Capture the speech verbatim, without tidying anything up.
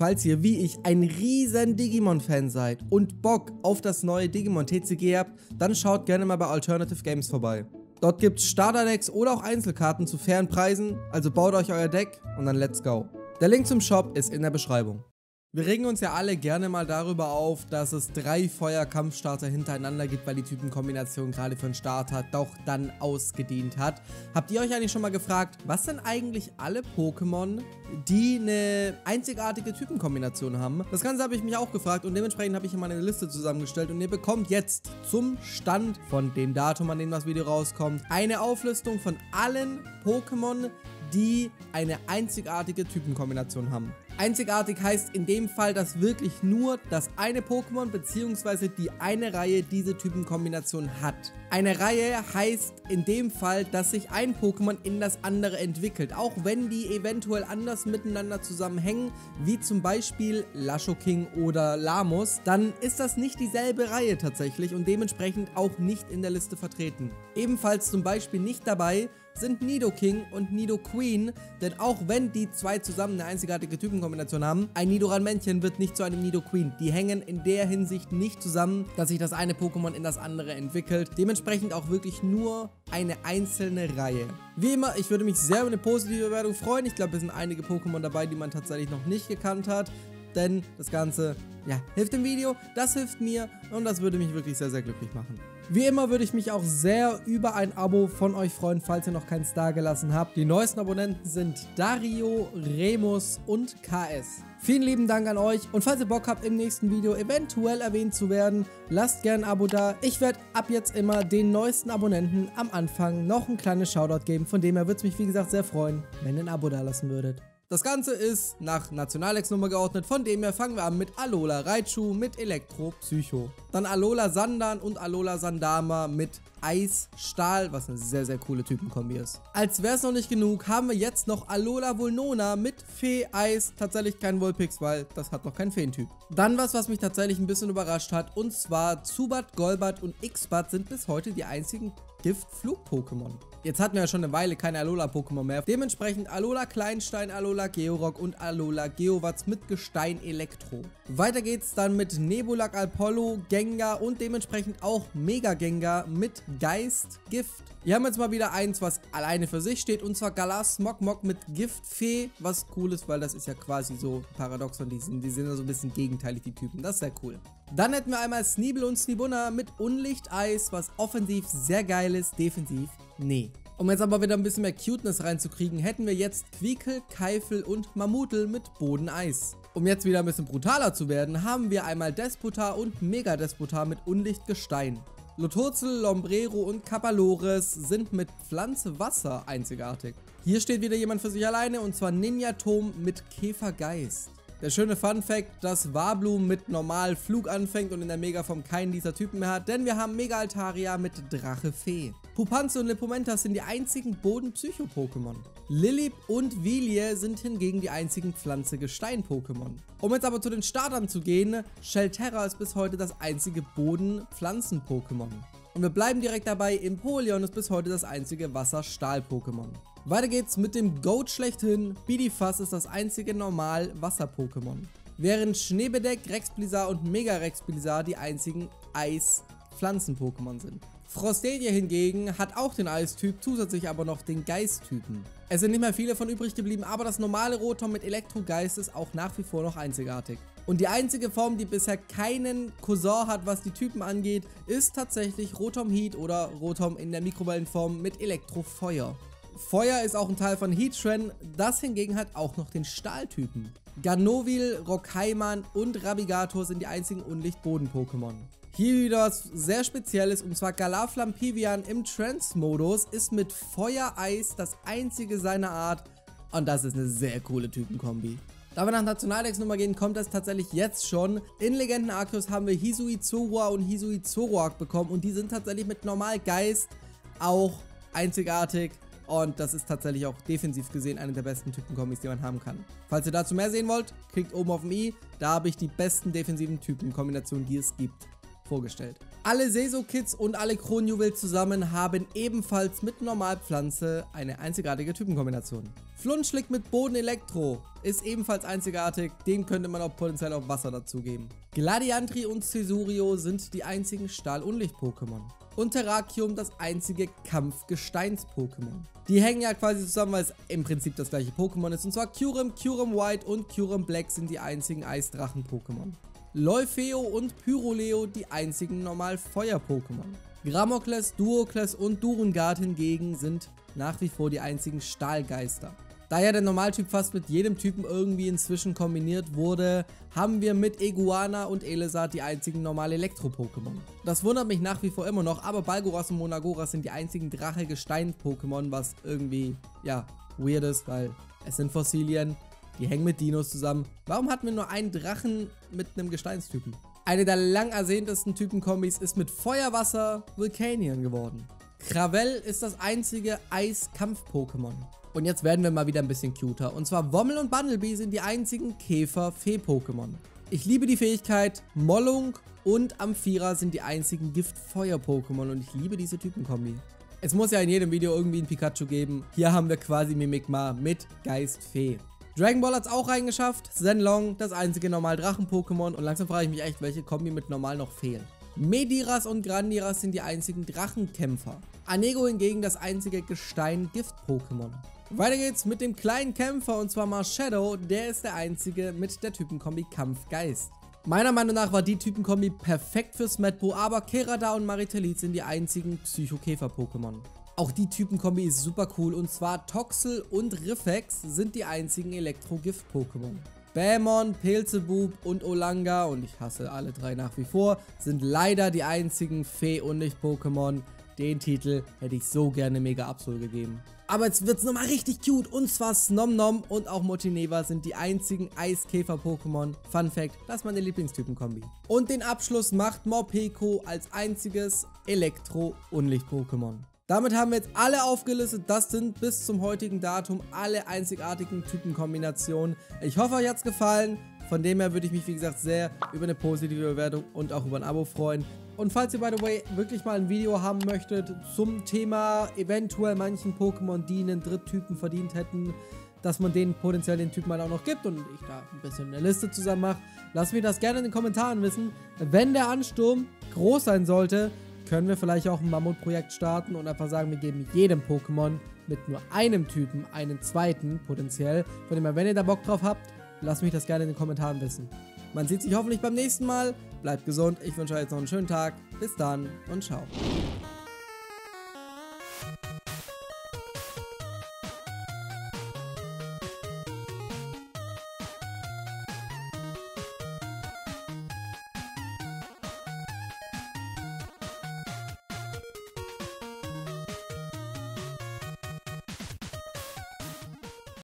Falls ihr wie ich ein riesen Digimon-Fan seid und Bock auf das neue Digimon-T C G habt, dann schaut gerne mal bei Alternative Games vorbei. Dort gibt's Starterdecks oder auch Einzelkarten zu fairen Preisen, also baut euch euer Deck und dann let's go. Der Link zum Shop ist in der Beschreibung. Wir regen uns ja alle gerne mal darüber auf, dass es drei Feuer-Kampfstarter hintereinander gibt, weil die Typenkombination gerade für einen Starter doch dann ausgedient hat. Habt ihr euch eigentlich schon mal gefragt, was denn eigentlich alle Pokémon, die eine einzigartige Typenkombination haben? Das Ganze habe ich mich auch gefragt und dementsprechend habe ich hier mal eine Liste zusammengestellt und ihr bekommt jetzt zum Stand von dem Datum, an dem das Video rauskommt, eine Auflistung von allen Pokémon, die eine einzigartige Typenkombination haben. Einzigartig heißt in dem Fall, dass wirklich nur das eine Pokémon bzw. die eine Reihe diese Typenkombination hat. Eine Reihe heißt in dem Fall, dass sich ein Pokémon in das andere entwickelt, auch wenn die eventuell anders miteinander zusammenhängen, wie zum Beispiel Laschoking oder Lamos, dann ist das nicht dieselbe Reihe tatsächlich und dementsprechend auch nicht in der Liste vertreten. Ebenfalls zum Beispiel nicht dabei sind Nidoking und Nidoqueen, denn auch wenn die zwei zusammen eine einzigartige Typenkombination haben, ein Nidoran-Männchen wird nicht zu einem Nidoqueen. Die hängen in der Hinsicht nicht zusammen, dass sich das eine Pokémon in das andere entwickelt. Dementsprechend auch wirklich nur eine einzelne Reihe. Wie immer, ich würde mich sehr über eine positive Bewertung freuen. Ich glaube, es sind einige Pokémon dabei, die man tatsächlich noch nicht gekannt hat, denn das Ganze, ja, hilft dem Video, das hilft mir und das würde mich wirklich sehr, sehr glücklich machen. Wie immer würde ich mich auch sehr über ein Abo von euch freuen, falls ihr noch keins dagelassen habt. Die neuesten Abonnenten sind Dario, Remus und K S. Vielen lieben Dank an euch und falls ihr Bock habt, im nächsten Video eventuell erwähnt zu werden, lasst gerne ein Abo da. Ich werde ab jetzt immer den neuesten Abonnenten am Anfang noch ein kleines Shoutout geben, von dem her würde es mich wie gesagt sehr freuen, wenn ihr ein Abo da lassen würdet. Das Ganze ist nach Nationalex-Nummer geordnet, von dem her fangen wir an mit Alola Raichu mit Elektro Psycho. Dann Alola Sandan und Alola Sandama mit Eis, Stahl, was eine sehr, sehr coole Typenkombi ist. Als wäre es noch nicht genug, haben wir jetzt noch Alola-Volnona mit Fee, Eis, tatsächlich kein Vulpix, weil das hat noch keinen Feentyp. Dann was, was mich tatsächlich ein bisschen überrascht hat, und zwar Zubat, Golbat und Xbat sind bis heute die einzigen Giftflug-Pokémon. Jetzt hatten wir ja schon eine Weile keine Alola-Pokémon mehr. Dementsprechend Alola-Kleinstein, Alola-Georock und Alola-Geowatz mit Gestein Elektro. Weiter geht's dann mit Nebulak-Alpolo, Gengar und dementsprechend auch Mega-Gengar mit Geist, Gift. Wir haben jetzt mal wieder eins, was alleine für sich steht, und zwar Galas Mok Mok mit Giftfee, was cool ist, weil das ist ja quasi so paradox von diesen. Die sind ja so ein bisschen gegenteilig, die Typen. Das ist sehr cool. Dann hätten wir einmal Sneeble und Sneebuna mit Unlicht-Eis, was offensiv sehr geil ist, defensiv nee. Um jetzt aber wieder ein bisschen mehr Cuteness reinzukriegen, hätten wir jetzt Quiekel, Keifel und Mammutel mit Bodeneis. Um jetzt wieder ein bisschen brutaler zu werden, haben wir einmal Despotar und Mega-Despotar mit Unlichtgestein. Loturzel, Lombrero und Capalores sind mit Pflanze Wasser einzigartig. Hier steht wieder jemand für sich alleine, und zwar Ninja-Tom mit Käfergeist. Der schöne Fun-Fact, dass Warblum mit normal Flug anfängt und in der Mega-Form keinen dieser Typen mehr hat, denn wir haben Mega-Altaria mit Drache-Fee. Pupanze und Nepomenta sind die einzigen Boden-Psycho-Pokémon. Lilip und Vilie sind hingegen die einzigen Pflanze-Gestein-Pokémon. Um jetzt aber zu den Startern zu gehen, Shelterra ist bis heute das einzige Boden-Pflanzen-Pokémon. Und wir bleiben direkt dabei, Empoleon ist bis heute das einzige Wasser-Stahl-Pokémon. Weiter geht's mit dem Goat schlechthin. Bidifas ist das einzige Normal-Wasser-Pokémon. Während Schneebedeck, Rexblizar und Mega-Rexblizar die einzigen Eis-Pflanzen-Pokémon sind. Frostelia hingegen hat auch den Eistyp, zusätzlich aber noch den Geisttypen. Es sind nicht mehr viele von übrig geblieben, aber das normale Rotom mit Elektrogeist ist auch nach wie vor noch einzigartig. Und die einzige Form, die bisher keinen Cousin hat, was die Typen angeht, ist tatsächlich Rotom Heat oder Rotom in der Mikrowellenform mit Elektrofeuer. Feuer ist auch ein Teil von Heatran, das hingegen hat auch noch den Stahltypen. Ganovil, Rockheiman und Rabigator sind die einzigen Unlicht-Boden-Pokémon. Hier wieder was sehr Spezielles, und zwar Galaflampivian im Trance-Modus ist mit Feuereis das einzige seiner Art, und das ist eine sehr coole Typenkombi. Da wir nach Nationaldecksnummer gehen, kommt das tatsächlich jetzt schon. In Legenden Arceus haben wir Hisuizoa und Hisuizoroark bekommen, und die sind tatsächlich mit Normalgeist auch einzigartig. Und das ist tatsächlich auch defensiv gesehen eine der besten Typenkombis, die man haben kann. Falls ihr dazu mehr sehen wollt, klickt oben auf dem i. Da habe ich die besten defensiven Typenkombinationen, die es gibt, vorgestellt. Alle Saisokits und alle Kronjuwel zusammen haben ebenfalls mit Normalpflanze eine einzigartige Typenkombination. Flunsch liegt mit Boden Elektro, ist ebenfalls einzigartig, dem könnte man auch potenziell auf Wasser dazugeben. Gladiantri und Cesurio sind die einzigen Stahl- und Licht-Pokémon. Und Terrakium das einzige Kampf-Gesteins-Pokémon. Die hängen ja quasi zusammen, weil es im Prinzip das gleiche Pokémon ist. Und zwar Kyurem, Kyurem White und Kyurem Black sind die einzigen Eisdrachen-Pokémon. Leufeo und Pyroleo die einzigen normal Feuer-Pokémon. Gramokles, Duokles und Durengard hingegen sind nach wie vor die einzigen Stahlgeister. Da ja der Normaltyp fast mit jedem Typen irgendwie inzwischen kombiniert wurde, haben wir mit Iguana und Elezard die einzigen normalen Elektro-Pokémon. Das wundert mich nach wie vor immer noch, aber Balgoras und Monagoras sind die einzigen Drache-Gestein-Pokémon, was irgendwie, ja, weird ist, weil es sind Fossilien, die hängen mit Dinos zusammen. Warum hatten wir nur einen Drachen mit einem Gesteinstypen? Eine der lang ersehntesten Typenkombis ist mit Feuerwasser Vulcanion geworden. Cravell ist das einzige Eiskampf-Pokémon. Und jetzt werden wir mal wieder ein bisschen cuter. Und zwar Wommel und Bundlebee sind die einzigen Käfer-Fee-Pokémon. Ich liebe die Fähigkeit, Mollunk und Amphira sind die einzigen Gift-Feuer-Pokémon und ich liebe diese Typenkombi. Es muss ja in jedem Video irgendwie ein Pikachu geben. Hier haben wir quasi Mimikma mit Geist-Fee. Dragon Ball hat es auch reingeschafft. Shenlong, das einzige Normal-Drachen-Pokémon. Und langsam frage ich mich echt, welche Kombi mit Normal noch fehlt. Mediras und Grandiras sind die einzigen Drachenkämpfer. Anego hingegen das einzige Gestein-Gift-Pokémon. Weiter geht's mit dem kleinen Kämpfer und zwar Marshadow. Der ist der einzige mit der Typenkombi Kampfgeist. Meiner Meinung nach war die Typenkombi perfekt für Smetbo, aber Kerada und Maritelit sind die einzigen Psychokäfer-Pokémon. Auch die Typenkombi ist super cool und zwar Toxel und Riffex sind die einzigen Elektro-Gift-Pokémon. Bämon, Pilzebub und Olanga, und ich hasse alle drei nach wie vor, sind leider die einzigen Fee- und Nicht-Pokémon. Den Titel hätte ich so gerne mega Absol gegeben. Aber jetzt wird's nochmal richtig cute, und zwar Snomnom und auch Motineva sind die einzigen Eiskäfer-Pokémon. Fun Fact, das ist meine Lieblingstypen-Kombi. Und den Abschluss macht Morpeko als einziges Elektro-Unlicht-Pokémon. Damit haben wir jetzt alle aufgelistet, das sind bis zum heutigen Datum alle einzigartigen Typenkombinationen. Ich hoffe, euch hat's gefallen, von dem her würde ich mich wie gesagt sehr über eine positive Bewertung und auch über ein Abo freuen. Und falls ihr by the way wirklich mal ein Video haben möchtet zum Thema eventuell manchen Pokémon, die einen Dritttypen verdient hätten, dass man denen potenziell den Typen halt auch noch gibt und ich da ein bisschen eine Liste zusammen mache, lasst mich das gerne in den Kommentaren wissen. Wenn der Ansturm groß sein sollte, können wir vielleicht auch ein Mammutprojekt starten und einfach sagen, wir geben jedem Pokémon mit nur einem Typen einen zweiten potenziell. Von dem her, wenn ihr da Bock drauf habt, lasst mich das gerne in den Kommentaren wissen. Man sieht sich hoffentlich beim nächsten Mal. Bleibt gesund, ich wünsche euch jetzt noch einen schönen Tag. Bis dann und ciao.